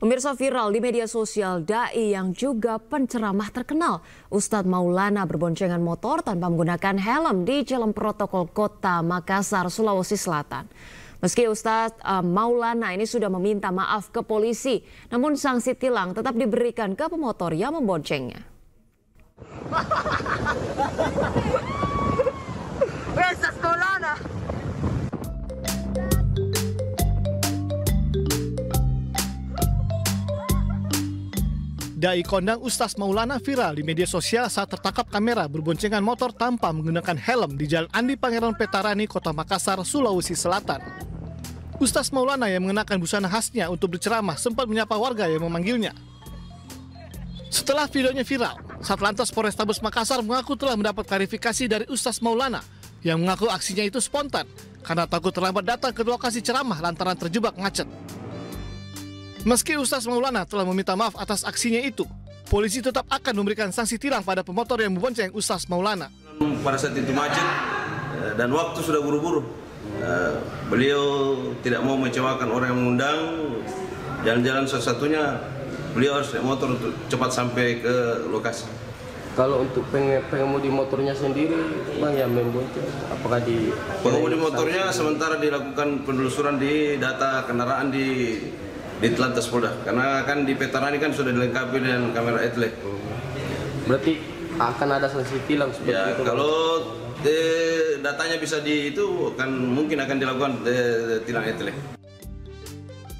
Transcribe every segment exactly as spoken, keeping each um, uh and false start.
Pemirsa, viral di media sosial dai yang juga penceramah terkenal, Ustaz Maulana, berboncengan motor tanpa menggunakan helm di jalan protokol kota Makassar, Sulawesi Selatan. Meski Ustaz Maulana ini sudah meminta maaf ke polisi, namun sanksi tilang tetap diberikan ke pemotor yang memboncengnya. Dai kondang Ustaz Maulana viral di media sosial saat tertangkap kamera berboncengan motor tanpa menggunakan helm di Jalan Andi Pangeran Petarani, Kota Makassar, Sulawesi Selatan. Ustaz Maulana yang mengenakan busana khasnya untuk berceramah sempat menyapa warga yang memanggilnya. Setelah videonya viral, Satlantas Polrestabes Makassar mengaku telah mendapat klarifikasi dari Ustaz Maulana yang mengaku aksinya itu spontan karena takut terlambat datang ke lokasi ceramah lantaran terjebak macet. Meski Ustaz Maulana telah meminta maaf atas aksinya itu, polisi tetap akan memberikan sanksi tilang pada pemotor yang membonceng Ustaz Maulana. Pada saat itu macet dan waktu sudah buru-buru, beliau tidak mau mencewakan orang yang mengundang. Jalan-jalan satu-satunya, beliau harus naik motor untuk cepat sampai ke lokasi. Kalau untuk pengemudi motornya sendiri, bang, yang membonceng, apakah di pengemudi motornya sementara dilakukan penelusuran di data kendaraan di di Satlantas Polda, karena kan di Petarani kan sudah dilengkapi dengan kamera E T L E. Berarti akan ada sanksi tilang seperti ya, itu? Kalau eh, datanya bisa di itu, kan mungkin akan dilakukan eh, tilang E T L E.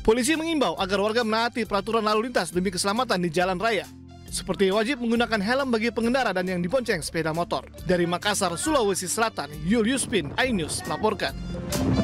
Polisi mengimbau agar warga menaati peraturan lalu lintas demi keselamatan di jalan raya, seperti wajib menggunakan helm bagi pengendara dan yang dibonceng sepeda motor. Dari Makassar, Sulawesi Selatan, Yul Yuspin, iNews melaporkan.